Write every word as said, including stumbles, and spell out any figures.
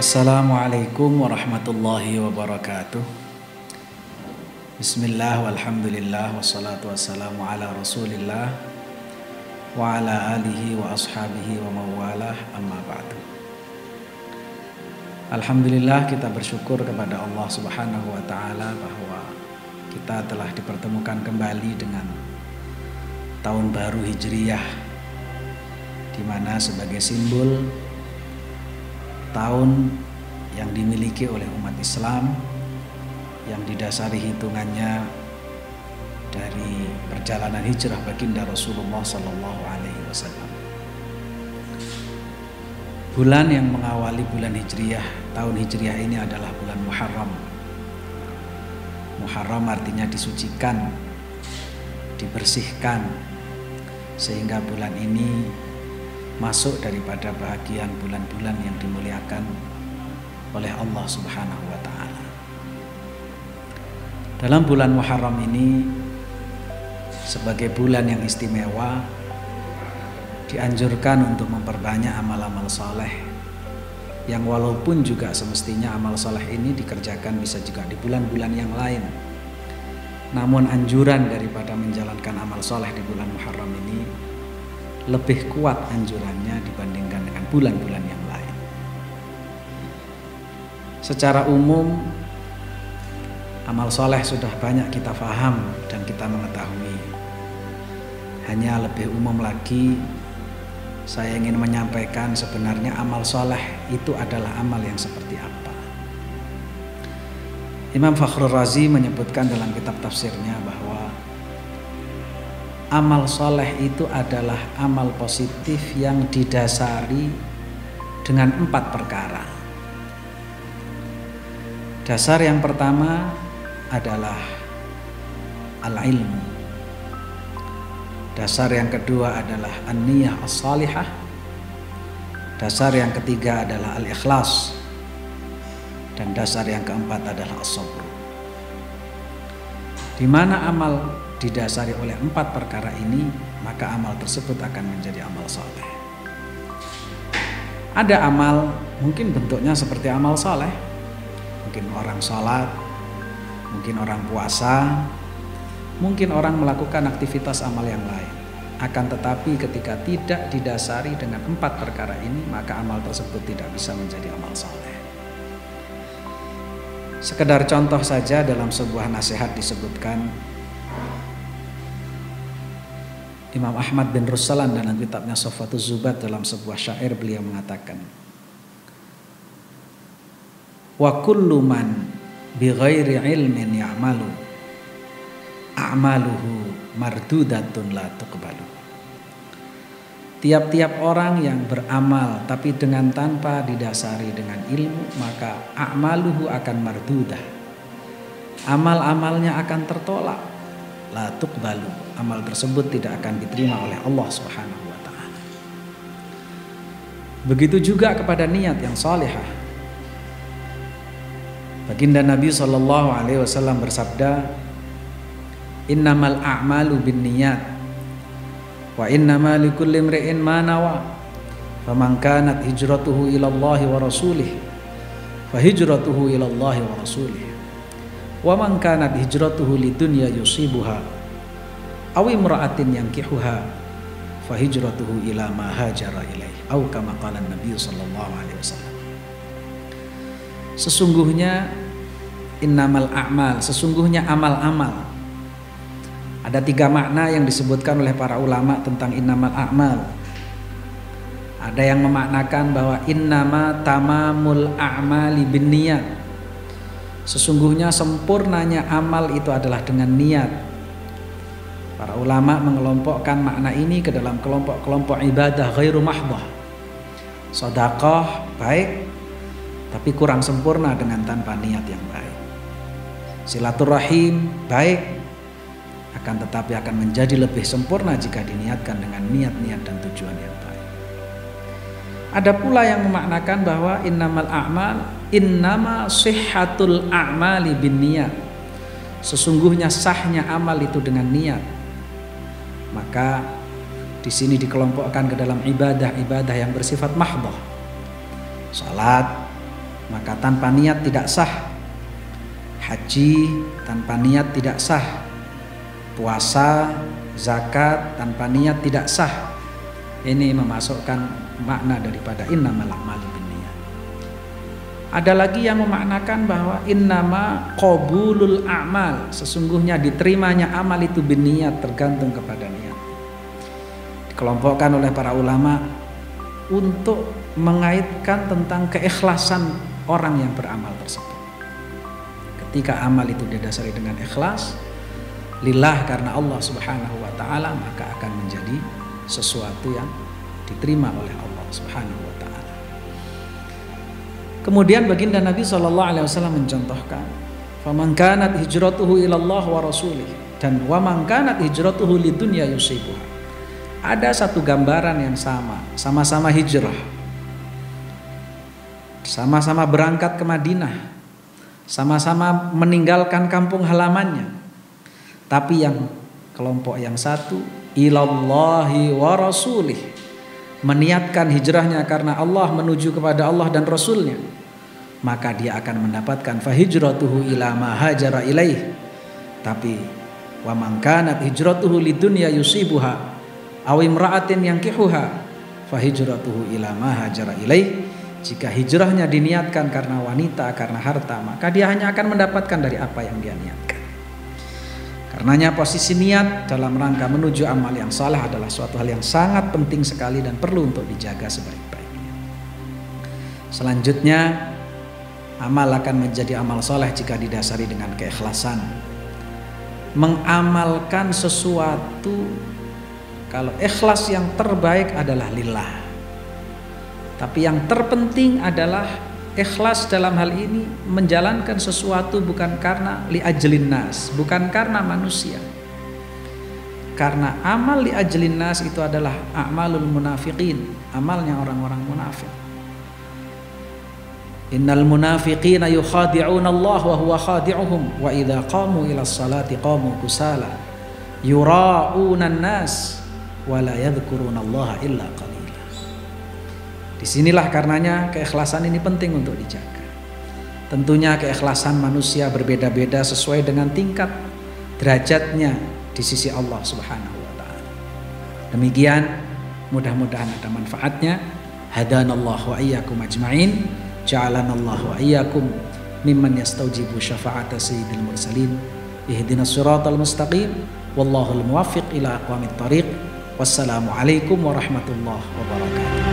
Assalamualaikum warahmatullahi wabarakatuh. Bismillah, walhamdulillah, wassalatu wassalamu ala rasulillah wa ala alihi wa ashabihi wa mawalah, amma ba'du. Alhamdulillah, kita bersyukur kepada Allah subhanahu wa ta'ala bahwa kita telah dipertemukan kembali dengan tahun baru Hijriyah, dimana sebagai simbol tahun yang dimiliki oleh umat Islam, yang didasari hitungannya dari perjalanan hijrah baginda Rasulullah Sallallahu Alaihi Wasallam. Bulan yang mengawali bulan Hijriyah, tahun Hijriyah ini adalah bulan Muharram. Muharram artinya disucikan, dibersihkan, sehingga bulan ini masuk daripada bahagian bulan-bulan yang dimuliakan oleh Allah Subhanahu wa Ta'ala. Dalam bulan Muharram ini, sebagai bulan yang istimewa, dianjurkan untuk memperbanyak amal-amal soleh, yang walaupun juga semestinya amal soleh ini dikerjakan bisa juga di bulan-bulan yang lain. Namun anjuran daripada menjalankan amal soleh di bulan Muharram ini lebih kuat anjurannya dibandingkan dengan bulan-bulan yang lain. Secara umum, amal soleh sudah banyak kita faham dan kita mengetahui. Hanya lebih umum lagi, saya ingin menyampaikan sebenarnya amal soleh itu adalah amal yang seperti apa. Imam Fakhrur Razi menyebutkan dalam kitab tafsirnya bahwa amal soleh itu adalah amal positif yang didasari dengan empat perkara. Dasar yang pertama adalah al-ilmu. Dasar yang kedua adalah an-niyah as-salihah. Dasar yang ketiga adalah al-ikhlas. Dan dasar yang keempat adalah as-sabr. Di mana amal didasari oleh empat perkara ini, maka amal tersebut akan menjadi amal soleh. Ada amal mungkin bentuknya seperti amal soleh, mungkin orang sholat, mungkin orang puasa, mungkin orang melakukan aktivitas amal yang lain. Akan tetapi ketika tidak didasari dengan empat perkara ini, maka amal tersebut tidak bisa menjadi amal soleh. Sekedar contoh saja, dalam sebuah nasihat disebutkan, Imam Ahmad bin Ruslan dalam kitabnya Shafatuz Zubat dalam sebuah syair beliau mengatakan, wa kullu man bi ghairi ilmin ya'malu a'maluhu mardudatun la tuqbalu. Tiap-tiap orang yang beramal tapi dengan tanpa didasari dengan ilmu, maka a'maluhu akan mardudah, amal-amalnya akan tertolak. La tuqbalu, amal tersebut tidak akan diterima oleh Allah Subhanahu wa Ta'ala. Begitu juga kepada niat yang salihah. Baginda Nabi Shallallahu Alaihi Wasallam bersabda, innamal a'malu bin niyat wa innama likulli imri'in ma nawa faman kanat hijratuhu ilallahi wa rasulih fa hijratuhu ilallahi wa rasulih wa man kanat hijratuhu lidunya yusibuha aw imra'atin yankihuha fa hijratuhu ila ma hajara ilaih aw kama qala an-nabiy sallallahu alaihi wasallam. Sesungguhnya innamal a'mal, sesungguhnya amal-amal. Ada tiga makna yang disebutkan oleh para ulama tentang innamal a'mal. Ada yang memaknakan bahwa innama tamamul a'mali binniyat, sesungguhnya sempurnanya amal itu adalah dengan niat. Para ulama mengelompokkan makna ini ke dalam kelompok-kelompok ibadah ghairu mahdhah. Sedekah baik, tapi kurang sempurna dengan tanpa niat yang baik. Silaturahim baik, akan tetapi akan menjadi lebih sempurna jika diniatkan dengan niat-niat dan tujuan yang baik. Ada pula yang memaknakan bahwa innamal a'mal, innama sihhatul a'mali bin niyat, sesungguhnya sahnya amal itu dengan niat. Maka di sini dikelompokkan ke dalam ibadah-ibadah yang bersifat mahdhah, salat, maka tanpa niat tidak sah. Haji tanpa niat tidak sah. Puasa, zakat tanpa niat tidak sah. Ini memasukkan makna daripada innamal a'malu binniyat. Ada lagi yang memaknakan bahwa innama qabulul a'mal, sesungguhnya diterimanya amal itu binniyat, tergantung kepada niat. Dikelompokkan oleh para ulama untuk mengaitkan tentang keikhlasan orang yang beramal tersebut. Ketika amal itu didasari dengan ikhlas, lillah karena Allah subhanahu wa ta'ala, maka akan menjadi sesuatu yang diterima oleh Allah subhanahu wa ta'ala. Kemudian baginda Nabi shallallahu alaihi wasallam mencontohkan, faman kanat hijratuhu ilallah wa rasulih, dan waman kanat hijratuhu lidunya yusibuha. Ada satu gambaran yang sama, sama-sama hijrah, sama-sama berangkat ke Madinah, sama-sama meninggalkan kampung halamannya, tapi yang kelompok yang satu ilallahi wa rasulih, meniatkan hijrahnya karena Allah, menuju kepada Allah dan Rasulnya, maka dia akan mendapatkan fahijratuhu ila ma hajara ilaih. Tapi wa man kanat hijratuhu lidunya yusibuha aw imra'atin yankihuha fahijratuhu ila ma hajara ilaih. Jika hijrahnya diniatkan karena wanita, karena harta, maka dia hanya akan mendapatkan dari apa yang dia niatkan. Karenanya posisi niat dalam rangka menuju amal yang saleh adalah suatu hal yang sangat penting sekali dan perlu untuk dijaga sebaik-baiknya. Selanjutnya, amal akan menjadi amal saleh jika didasari dengan keikhlasan. Mengamalkan sesuatu, kalau ikhlas yang terbaik adalah lillah. Tapi yang terpenting adalah ikhlas dalam hal ini menjalankan sesuatu bukan karena li'ajlin nas, bukan karena manusia. Karena amal li'ajlin nas itu adalah a'malul munafiqin, amalnya orang-orang munafik. Innal munafiqina yukhadi'una Allah wa huwa khadi'uhum wa idza qamu ila sholati qamu kusala yura'una an-nas wa la yadhkuruna Allah illa qalilan. Disinilah karenanya keikhlasan ini penting untuk dijaga. Tentunya keikhlasan manusia berbeda-beda sesuai dengan tingkat derajatnya di sisi Allah subhanahu wa ta'ala. Demikian, mudah-mudahan ada manfaatnya. Hadanallahu wa iyyakum ajma'in, ja'alanallahu wa iyyakum mimman yastaujibu syafa'ata sayyidil mursalin, ihdinas siratal mustaqim, wallahul muwaffiq ila aqwamit thariq. Wassalamualaikum warahmatullahi wabarakatuh.